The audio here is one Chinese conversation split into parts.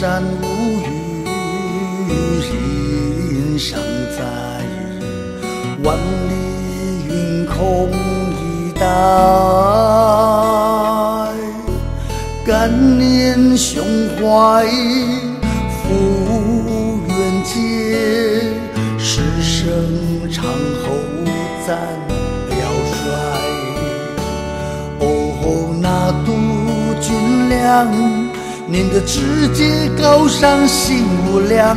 山无语，云尚在，万里云空一带。感念胸怀，复原界，师生长后赞表率。哦，那督军粮。 您的直接高尚性无量，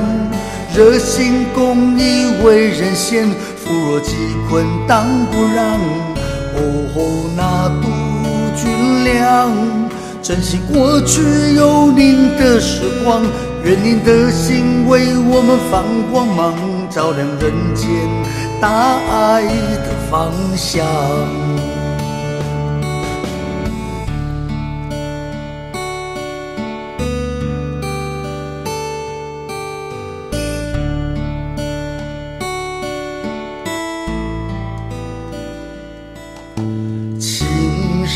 热心公益为人先，扶弱济困当不让。哦，那督军粮，珍惜过去有您的时光，愿您的心为我们放光芒，照亮人间大爱的方向。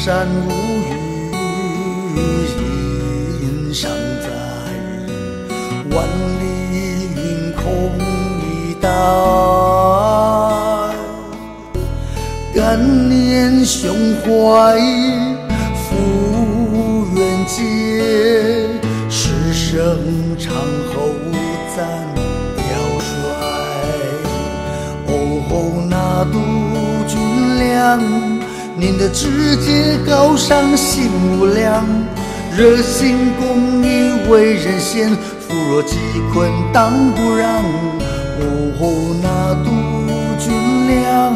山无语，云尚在，万里云空一带。感念胸怀，复原界，师生长后赞表率。哦，那督军粮。 您的直接高尚性无量，热心公益为人先，扶弱济困当不让。哦，那督军粮，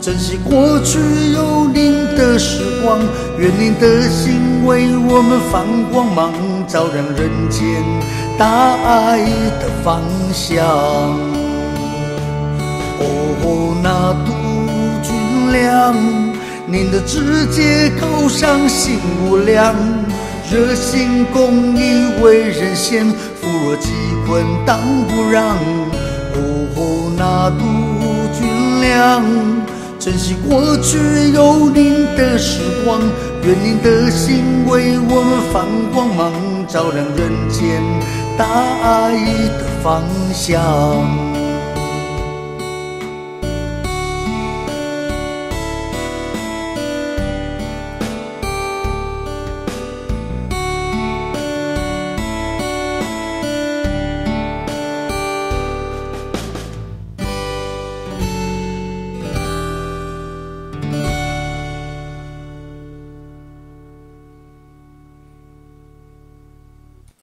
珍惜过去有您的时光，愿您的心为我们放光芒，照亮人间大爱的方向。哦，那督军粮。 您的直接高尚性无量，热心公益为人先，扶弱济困当不让。哦，那督军粮，珍惜过去有您的时光，愿您的心为我们放光芒，照亮人间大爱的方向。